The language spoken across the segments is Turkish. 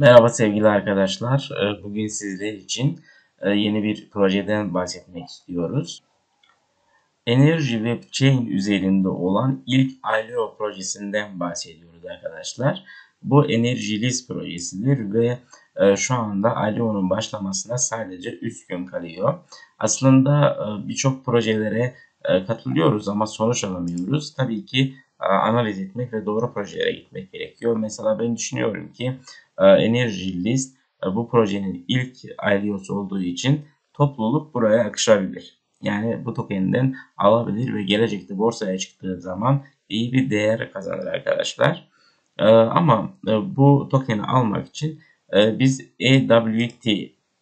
Merhaba sevgili arkadaşlar. Bugün sizler için yeni bir projeden bahsetmek istiyoruz. Energy Web Chain üzerinde olan ilk ILO projesinden bahsediyoruz arkadaşlar. Bu Energy List projesidir ve şu anda ILO'nun başlamasına sadece 3 gün kalıyor. Aslında birçok projelere katılıyoruz ama sonuç alamıyoruz. Tabii ki analiz etmek ve doğru projelere gitmek gerekiyor. Mesela ben düşünüyorum ki Energy List bu projenin ilk ILO'su olduğu için topluluk buraya akışabilir. Yani bu tokeninden alabilir ve gelecekte borsaya çıktığı zaman iyi bir değer kazanır arkadaşlar. Ama bu tokeni almak için biz EWT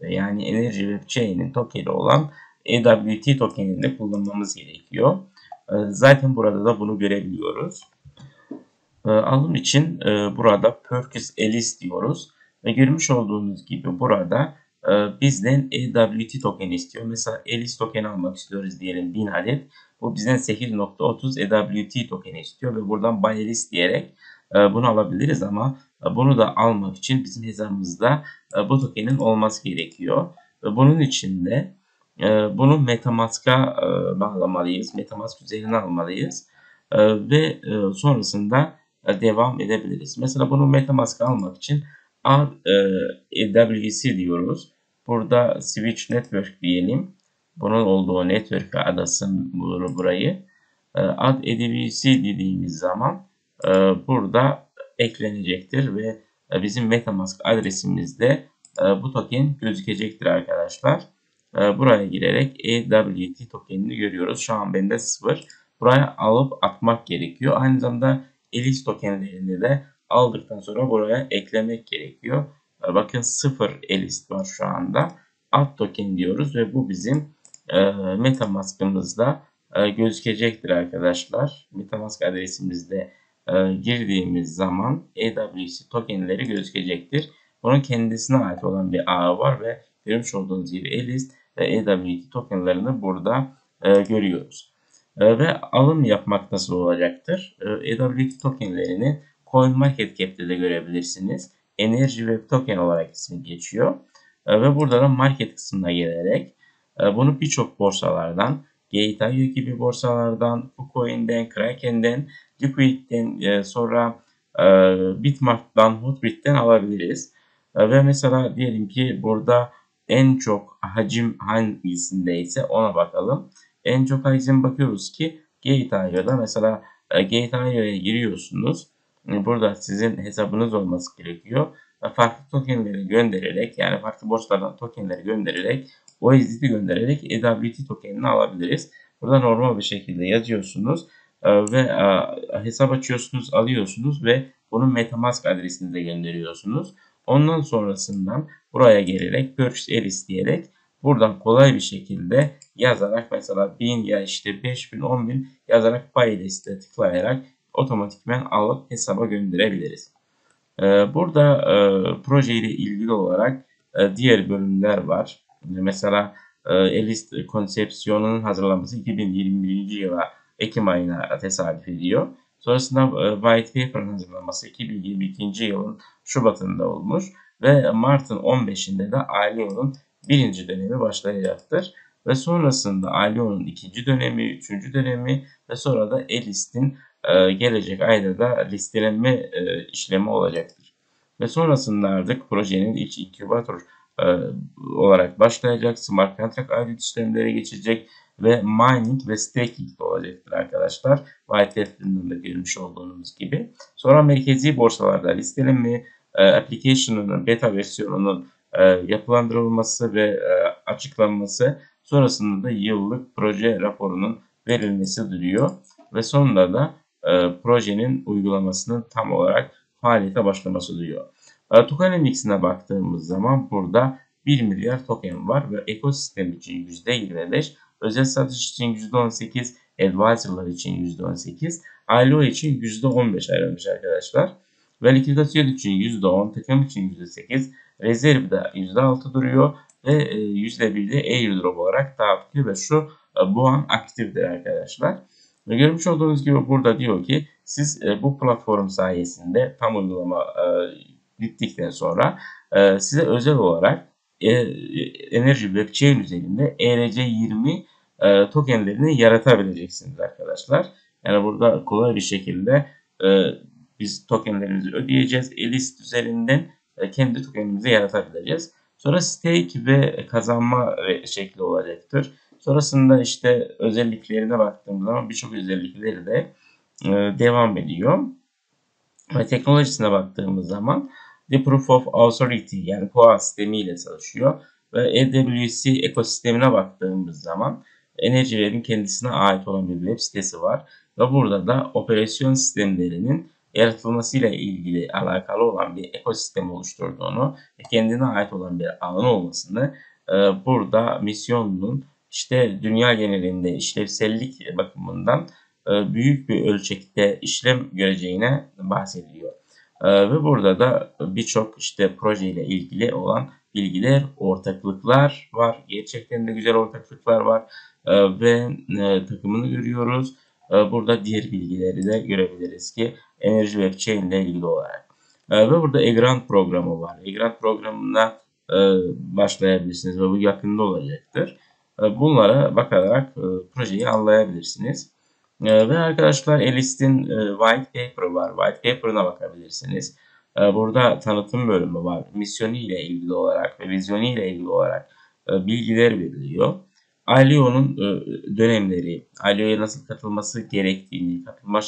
yani Energy Web Chain'in tokeni olan EWT tokenini de kullanmamız gerekiyor. Zaten burada da bunu görebiliyoruz. Alım için burada Purchase Elist diyoruz. Ve görmüş olduğunuz gibi burada bizden EWT token istiyor. Mesela Elist tokeni almak istiyoruz diyelim 1000 adet. Bu bizden 8.30 EWT tokeni istiyor ve buradan Buy Elist diyerek bunu alabiliriz ama bunu da almak için bizim hesabımızda bu tokenin olması gerekiyor. Bunun için de bunu MetaMask'a bağlamalıyız. MetaMask üzerine almalıyız. Ve sonrasında devam edebiliriz. Mesela bunu MetaMask'a almak için EWC diyoruz. Burada Switch Network diyelim. Bunun olduğu network adasın burayı. Add EWC dediğimiz zaman burada eklenecektir ve bizim MetaMask adresimizde bu token gözükecektir arkadaşlar. Buraya girerek EWT tokenini görüyoruz. Şu an bende 0. Buraya alıp atmak gerekiyor. Aynı zamanda Elist tokenlerini de aldıktan sonra buraya eklemek gerekiyor. Bakın 0 Elist var şu anda. At token diyoruz ve bu bizim MetaMask'ımızda gözükecektir arkadaşlar. MetaMask adresimizde girdiğimiz zaman EWC tokenleri gözükecektir. Bunun kendisine ait olan bir ağı var ve görmüş olduğunuz gibi Elist ve EWT tokenlarını burada görüyoruz. Ve alım yapmak nasıl olacaktır? EWT tokenlerini CoinMarketCap'te de görebilirsiniz. Energy Web Token olarak ismi geçiyor. Ve burada da market kısmına gelerek bunu birçok borsalardan, Gate.io gibi borsalardan, KuCoin'den, Kraken'den, Liquid'den, sonra Bitmart'tan, Hotbit'ten alabiliriz. Ve mesela diyelim ki burada en çok hacim hangisindeyse ona bakalım. En çok hacim bakıyoruz ki Gate.io'da mesela Gate.io'ya giriyorsunuz. Burada sizin hesabınız olması gerekiyor. Farklı tokenleri göndererek yani farklı borçlardan tokenleri göndererek o EZT'i göndererek EWT tokenini alabiliriz. Burada normal bir şekilde yazıyorsunuz ve hesap açıyorsunuz, alıyorsunuz ve bunu MetaMask adresinize gönderiyorsunuz. Ondan sonrasından buraya gelerek Purchase Elist diyerek buradan kolay bir şekilde yazarak mesela 1000 ya işte 5000, 10000 yazarak Buy Elist'e tıklayarak otomatikmen alıp hesaba gönderebiliriz. Burada proje ile ilgili olarak diğer bölümler var. Mesela Elist konsepsiyonunun hazırlanması 2021 yıla Ekim ayına tesadüf ediyor. Sonrasında White Paper'ın hazırlanması 2022. yılın Şubat'ında olmuş ve Mart'ın 15'inde de ILO'nun birinci dönemi başlayacaktır. Ve sonrasında ILO'nun ikinci dönemi, üçüncü dönemi ve sonra da Elist'in gelecek ayda da listelenme işlemi olacaktır. Ve sonrasında artık projenin iç incubator olarak başlayacak, smart contract audit işlemlere geçecek ve mining ve staking de olacaktır arkadaşlar. White Paper'ın da görmüş olduğunuz gibi. Sonra merkezi borsalarda listelenme, application'ın beta versiyonunun yapılandırılması ve açıklanması, sonrasında da yıllık proje raporunun verilmesi duruyor ve sonunda da projenin uygulamasının tam olarak faaliyete başlaması duruyor. Tokenomics'ine baktığımız zaman burada 1 milyar token var ve ekosistem için %25, özel satış için %18, advisor'lar için %18, ILO için %15 ayrılmış arkadaşlar. Ve likidasyon için %10, takım için %8, rezervde %6 duruyor ve %1 de airdrop olarak dağıtılıyor ve şu bu an aktiftir arkadaşlar. Ve görmüş olduğunuz gibi burada diyor ki siz bu platform sayesinde tam uygulama bittikten sonra size özel olarak Energy Web Chain üzerinde ERC20 tokenlerini yaratabileceksiniz arkadaşlar. Yani burada kolay bir şekilde biz tokenlerimizi ödeyeceğiz. Elist üzerinden kendi tokenimizi yaratabileceğiz. Sonra stake ve kazanma şekli olacaktır. Sonrasında işte özelliklerine baktığımız zaman birçok özellikleri de devam ediyor. Ve teknolojisine baktığımız zaman The Proof of Authority yani POA sistemiyle çalışıyor. Ve EWC ekosistemine baktığımız zaman Energy Web'in kendisine ait olan bir web sitesi var. Ve burada da operasyon sistemlerinin yaratılmasıyla ilgili alakalı olan bir ekosistem oluşturduğunu ve kendine ait olan bir alan olmasını burada misyonunun işte dünya genelinde işlevsellik bakımından büyük bir ölçekte işlem göreceğine bahsediliyor. Ve burada da birçok işte projeyle ilgili olan bilgiler, ortaklıklar var. Gerçekten de güzel ortaklıklar var ve takımını görüyoruz. Burada diğer bilgileri de görebiliriz ki Energy Web Chain ile ilgili olarak. Ve burada E-Grant programı var. E-Grant programına başlayabilirsiniz ve bu yakında olacaktır. Bunlara bakarak projeyi anlayabilirsiniz. Ve arkadaşlar Elist'in White Paper'ı var. White Paper'ına bakabilirsiniz. Burada tanıtım bölümü var. Misyonu ile ilgili olarak ve vizyonu ile ilgili olarak bilgiler veriliyor. ILO'nun dönemleri, ILO'ya nasıl katılması gerektiğini, katılma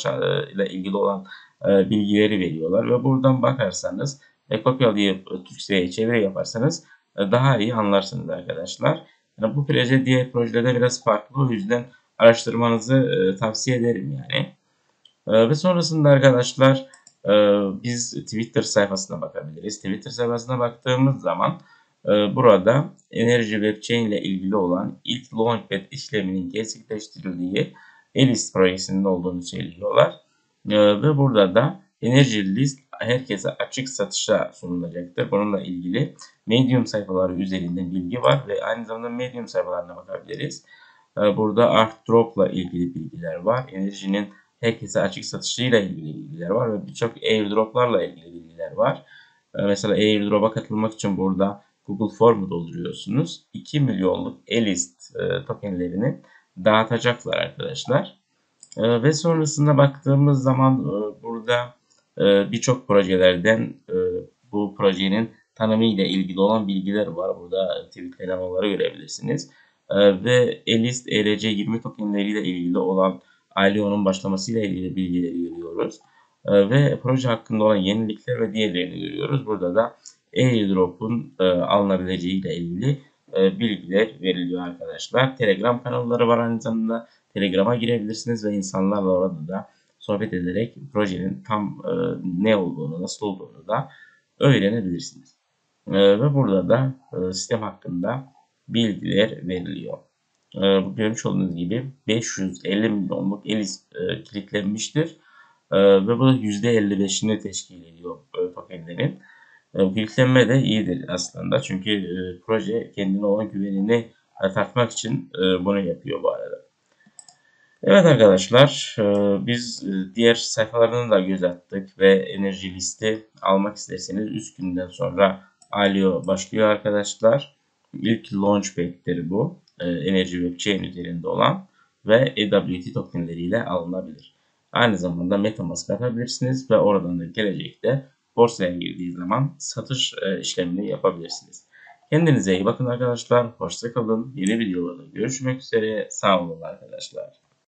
ile ilgili olan bilgileri veriyorlar. Ve buradan bakarsanız ve kopyalayıp Türkçe'ye çeviri yaparsanız daha iyi anlarsınız arkadaşlar. Yani bu proje diğer projelerden biraz farklı. O yüzden araştırmanızı tavsiye ederim yani. Ve sonrasında arkadaşlar biz Twitter sayfasına bakabiliriz. Twitter sayfasına baktığımız zaman burada Energy Web Chain ile ilgili olan ilk Launchpad işleminin gerçekleştirildiği Elist projesinin olduğunu söylüyorlar. Ve burada da Energy List herkese açık satışa sunulacaktır. Bununla ilgili Medium sayfaları üzerinde bilgi var ve aynı zamanda Medium sayfalarına bakabiliriz. Burada airdrop ile ilgili bilgiler var. Energy'nin herkese açık satışıyla ilgili bilgiler var ve birçok airdroplarla ilgili bilgiler var. Mesela airdrop'a katılmak için burada Google Form'u dolduruyorsunuz. 2 milyonluk Elist tokenlerini dağıtacaklar arkadaşlar. Ve sonrasında baktığımız zaman burada birçok projelerden bu projenin tanımı ile ilgili olan bilgiler var. Burada tweetlamaları görebilirsiniz. Ve Elist ERC20 tokenleri ile ilgili olan ILO'nun başlamasıyla ilgili bilgileri görüyoruz. Ve proje hakkında olan yenilikler ve diğerlerini görüyoruz. Burada da airdrop'un alınabileceği ile ilgili bilgiler veriliyor arkadaşlar. Telegram kanalları var aynı zamanda. Telegram'a girebilirsiniz ve insanlarla orada da sohbet ederek projenin tam ne olduğunu, nasıl olduğunu da öğrenebilirsiniz. Ve burada da sistem hakkında bilgiler veriliyor. Görmüş olduğunuz gibi 550 milyonluk Elist kilitlenmiştir. Ve bu da %55'ini teşkil ediyor tokenlerin. Kilitlenme de iyidir aslında. Çünkü proje kendine olan güvenini tartmak için bunu yapıyor bu arada. Evet arkadaşlar, biz diğer sayfalarını da göz attık ve Energy List'i almak isterseniz 3 günden sonra ILO başlıyor arkadaşlar. İlk Launchpad'leri bu. Energy Web Chain üzerinde olan ve EWT tokenleriyle alınabilir. Aynı zamanda MetaMask atabilirsiniz ve oradan da gelecekte borsaya girdiği zaman satış işlemini yapabilirsiniz. Kendinize iyi bakın arkadaşlar. Hoşça kalın. Yeni videolarda görüşmek üzere. Sağ olun arkadaşlar.